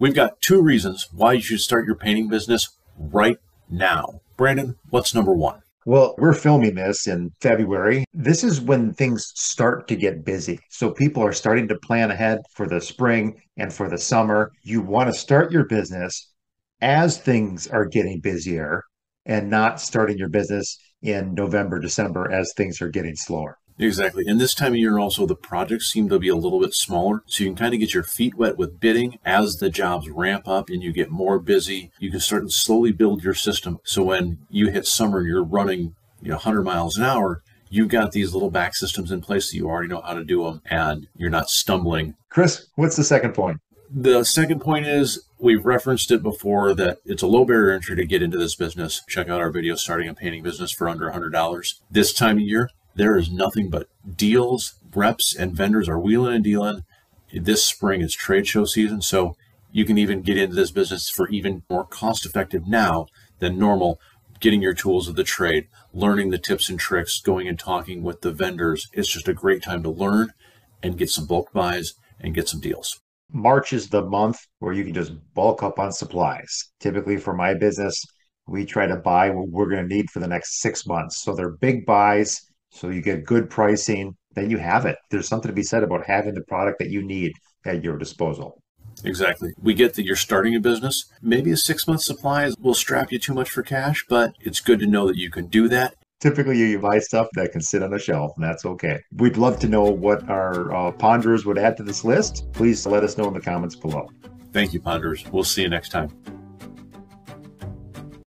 We've got two reasons why you should start your painting business right now. Brandon, what's number one? Well, we're filming this in February. This is when things start to get busy. So people are starting to plan ahead for the spring and for the summer. You want to start your business as things are getting busier and not starting your business in November, December as things are getting slower. Exactly. And this time of year also, the projects seem to be a little bit smaller. So you can kind of get your feet wet with bidding as the jobs ramp up and you get more busy. You can start and slowly build your system. So when you hit summer and you're running 100 miles an hour, you've got these little back systems in place that you already know how to do them and you're not stumbling. Chris, what's the second point? The second point is, we've referenced it before, that it's a low barrier entry to get into this business. Check out our video, Starting a Painting Business for Under $100. This time of year, there is nothing but deals. Reps and vendors are wheeling and dealing. This spring is trade show season, so you can even get into this business for even more cost effective now than normal, getting your tools of the trade, learning the tips and tricks, going and talking with the vendors. It's just a great time to learn and get some bulk buys and get some deals. March is the month where you can just bulk up on supplies. Typically for my business, we try to buy what we're going to need for the next 6 months. So they're big buys. So you get good pricing, then you have it. There's something to be said about having the product that you need at your disposal. Exactly. We get that you're starting a business. Maybe a 6 month supply will strap you too much for cash, but it's good to know that you can do that. Typically you buy stuff that can sit on a shelf, and that's okay. We'd love to know what our ponderers would add to this list. Please let us know in the comments below. Thank you, ponderers. We'll see you next time.